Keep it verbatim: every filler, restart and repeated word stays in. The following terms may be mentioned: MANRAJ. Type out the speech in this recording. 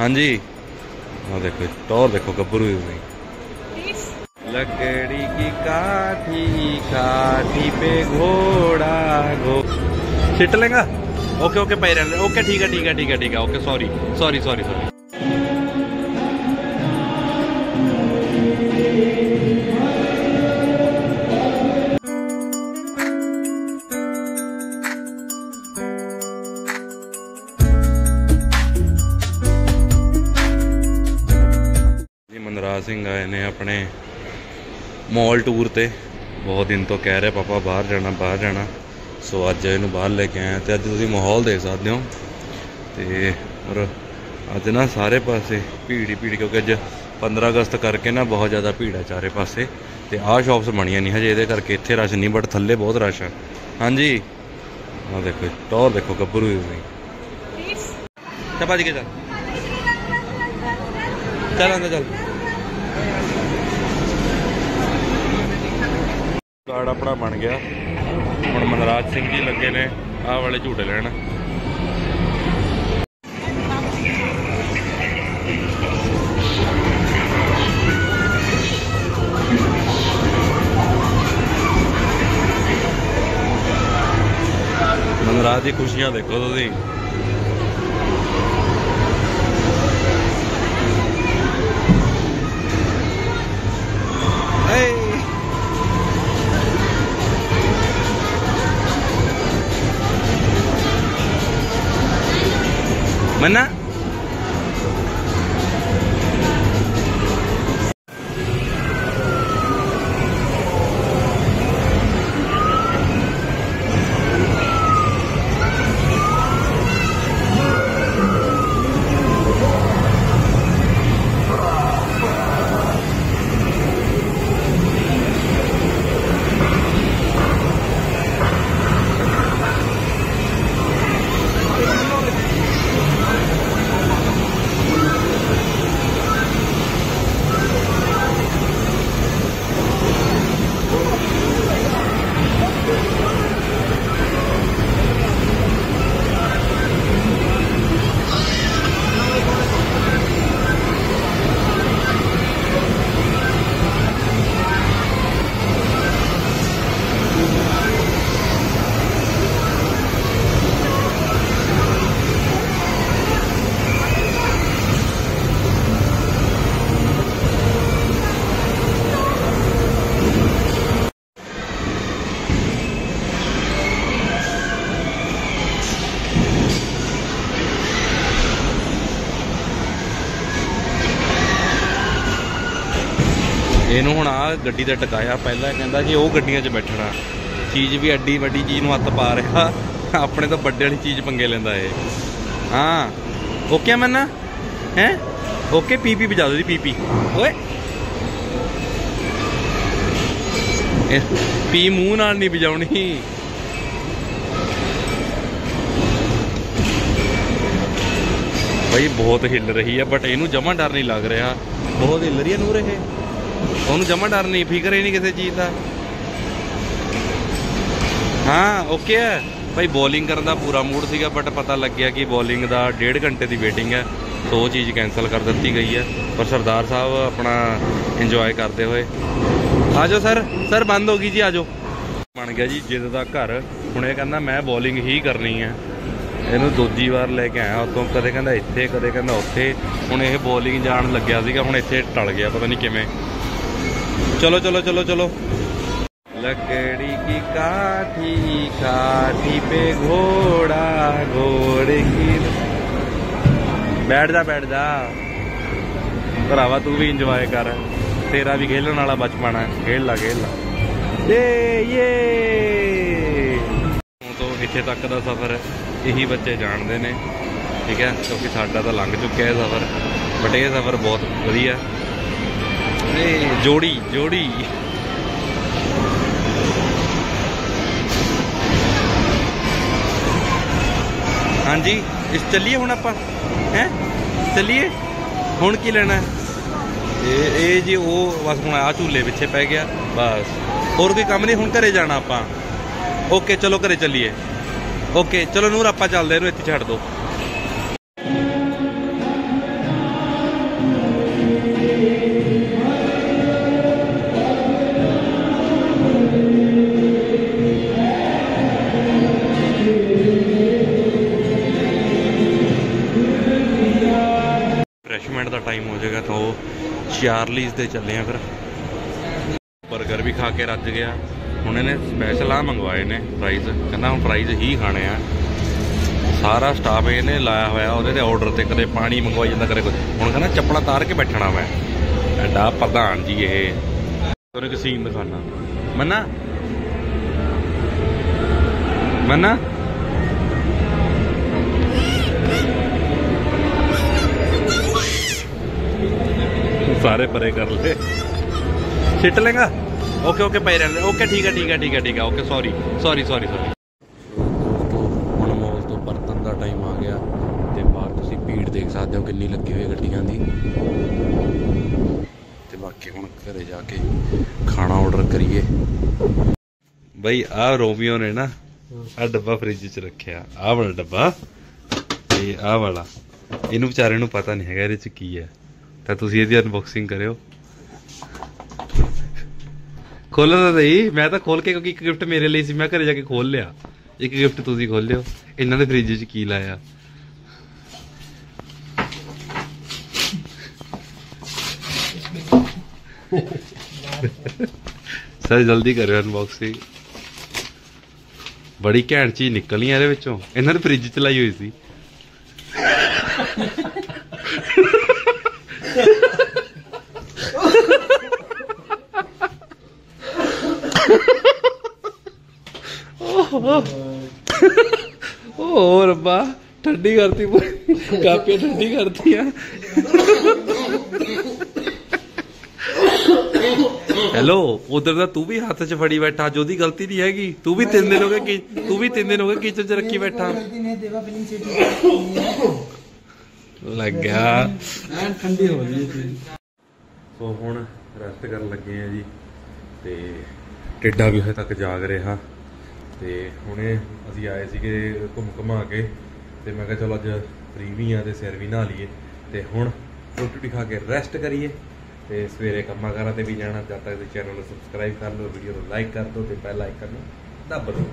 हाँ जी, हाँ देखो तो, और देखो गब्बरू नहीं। लकड़ी की काठी काठी पे घोड़ा घो छिट लेगा। ओके ओके पैर ओके ठीक है ठीक है ठीक है ठीक है okay sorry sorry sorry sorry. Manraj Singh आए ने अपने मॉल टूर ते, बहुत दिन तो कह रहे पापा बाहर जाना बाहर जाना, सो अज इन्हूं बाहर लेके आए तो अज तुसीं माहौल देख सकते हो। ते और अज ना सारे पासे भीड़ ही भीड़, क्योंकि अज पंद्रह अगस्त करके ना बहुत ज़्यादा भीड़ है चारे पासे। ते आह शॉप्स बनिया नहीं हजे, ये करके इत्थे रश नहीं, बट थल्ले बहुत रश है। हाँ जी, हाँ देखो तो, और देखो गब्बरू नहीं चल भज के चल चल आंदा चल। कार्ड अपना बन गया हम, मनराज सिंह जी लगे ने आ वाले झूटे लेना। मनराज की खुशियां देखो तुसी। मना ਇਹਨੂੰ ਹੁਣ ਆ ਗੱਡੀ ਤੇ ਟਿਕਾਇਆ, ਪਹਿਲਾਂ ਕਹਿੰਦਾ ਜੀ ਉਹ ਗੱਡੀਆਂ 'ਚ ਬੈਠਣਾ, ਚੀਜ਼ ਵੀ ਐਡੀ ਵੱਡੀ ਚੀਜ਼ ਨੂੰ ਹੱਥ ਪਾ ਰਿਹਾ, ਆਪਣੇ ਤੋਂ ਵੱਡੇ ਵਾਲੀ ਚੀਜ਼ ਪੰਗੇ ਲੈਂਦਾ ਇਹ। ਹਾਂ ਓਕੇ ਮੰਨਾ ਹੈ ਓਕੇ, ਪੀ ਪੀ ਵਜਾ ਦੋ ਜੀ, ਪੀ ਪੀ ਓਏ ਪੀ ਮੂੰਹ ਨਾਲ ਨਹੀਂ ਵਜਾਉਣੀ। ਬਈ ਬਹੁਤ ਹਿੱਲ ਰਹੀ ਆ, ਬਟ ਇਹਨੂੰ ਜਮਾਂ ਡਰ ਨਹੀਂ ਲੱਗ ਰਿਹਾ, ਬਹੁਤ ਹਿੱਲ ਰਹੀ ਆ ਨੂਰ ਇਹ। ਉਹਨੂੰ ਜਮਾ ਡਰ ਨਹੀਂ, ਫਿਕਰ ਹੀ ਨਹੀਂ ਕਿਸੇ ਚੀਜ਼ ਦਾ। ਹਾਂ ਓਕੇ ਹੈ ਭਾਈ, ਬੋਲਿੰਗ ਕਰਨ ਦਾ ਪੂਰਾ ਮੂਡ ਸੀਗਾ, ਬਟ ਪਤਾ ਲੱਗਿਆ ਕਿ ਬੋਲਿੰਗ ਦਾ ਡੇਢ ਘੰਟੇ ਦੀ ਵੇਟਿੰਗ ਹੈ, ਸੋ ਚੀਜ਼ ਕੈਂਸਲ ਕਰ ਦਿੱਤੀ ਗਈ ਹੈ। ਪਰ ਸਰਦਾਰ ਸਾਹਿਬ ਆਪਣਾ ਇੰਜੋਏ ਕਰਦੇ ਹੋਏ। ਆ ਜਾਓ ਸਰ, ਸਰ ਬੰਦ ਹੋ ਗਈ ਜੀ, ਆ ਜਾਓ। ਬਣ ਗਿਆ ਜੀ ਜਿੱਦ ਦਾ ਘਰ, ਹੁਣ ਇਹ ਕਹਿੰਦਾ ਮੈਂ ਬੋਲਿੰਗ ਹੀ ਕਰਨੀ ਹੈ। ਇਹਨੂੰ ਦੂਜੀ ਵਾਰ ਲੈ ਕੇ ਆਇਆ ਉੱਥੋਂ, ਕਦੇ ਕਹਿੰਦਾ ਇੱਥੇ ਕਦੇ ਕਹਿੰਦਾ ਉੱਥੇ, ਹੁਣ ਇਹ ਬੋਲਿੰਗ ਜਾਣ ਲੱਗਿਆ ਸੀਗਾ, ਹੁਣ ਇੱਥੇ ਟਲ ਗਿਆ ਪਤਾ ਨਹੀਂ ਕਿਵੇਂ। चलो चलो चलो चलो। लकड़ी की काठी काठी पे घोड़ा घोड़े की। बैठ जा बैठ जा भरावा, तू भी इंजॉय कर, तेरा भी खेलने वाला बचपन है, खेल ला खेल ला। ये ये तो इतने तक का सफर यही बच्चे जानते हैं, ठीक है, क्योंकि साडा तो लंघ चुका है सफर, बट ये सफर बहुत वधिया। जोड़ी जोड़ी हाँ जी, इस चलिए हूँ आप चलिए हूँ की लेना है ये जी, वो बस हूँ आ झूले पिछे पै गया, बस होर कोई काम नहीं, हूँ घरे जाना आप। ओके चलो घरे चलिए, ओके चलो नूर आप चलते, इतने छड़ दो। रिफ्रैशमेंट का टाइम हो जाएगा तो चार्लीज़ दे चले हैं। फिर बर्गर भी खा के रज गया। हूँ इन्हें स्पैशल आ मंगवाए ने फ्राइज, कहना हम फ्राइज ही खाने आ। सारा स्टाफ इन्हें लाया होया और ऑर्डर से कदे पानी मंगवाई जाता, कदे कुछ। हूँ कहना चप्पल तार के बैठना मैं, एडा प्रधान जी। ये एक सीन दिखाना। मन्ना मन्ना सारे परे कर ले, छिट लेगा। ओके ओके पे रहने, ओके ठीक है ठीक है ठीक है ठीक है okay sorry sorry sorry sorry. तो हम मॉल तो परतन का टाइम आ गया तो बाहर तुम भीड़ देख सकते हो कितनी लगी हुई गड्डियां दी। तो बाकी हम घरे जाके खाना ऑर्डर करिए। बई आ रोमियो ने ना आ डब्बा फ्रिज च रखा, आ वाला डब्बा ते आ वाला, इनू बेचारे नू पता नहीं है ये की है। तो तुम ये अनबॉक्सिंग करो, खोलो तो सही। मैं तो खोल के, क्योंकि एक गिफ्ट मेरे लिए सी, मैं घर जाके खोल लिया। एक गिफ्ट तुम खोलो, इन्होंने फ्रिज च की लाया। सर जल्दी करो अनबॉक्सिंग। बड़ी घैंट चीज निकलनी है ये, इन्होंने फ्रिज चलाई हुई थी। ओ रब्बा ठंडी करती, कापियां ठंडी करती है। हेलो उधर का तू भी हाथ च फड़ी बैठा, जो दी गलती नहीं हैगी। तू भी तीन दिन हो गए, तू भी तीन दिन हो गए किचन च रखी बैठा। लग गया ठंडी हो गई। तो हुण रेस्ट कर लगे हैं जी, ते टिड्डा भी हजे तक जाग रहा। तो हुणे असीं आए सीगे घुम घुमा के, तो मैं चलो अज फ्री भी हाँ तो सिर भी नहा लीए। तो हुण रोटी रोटी खा के रेस्ट करिए, तो सवेरे कम्मा कारां ते भी जाना। जब तक चैनल को सबसक्राइब कर लो, वीडियो को लाइक कर दो, तो बैल आइकन दब दो।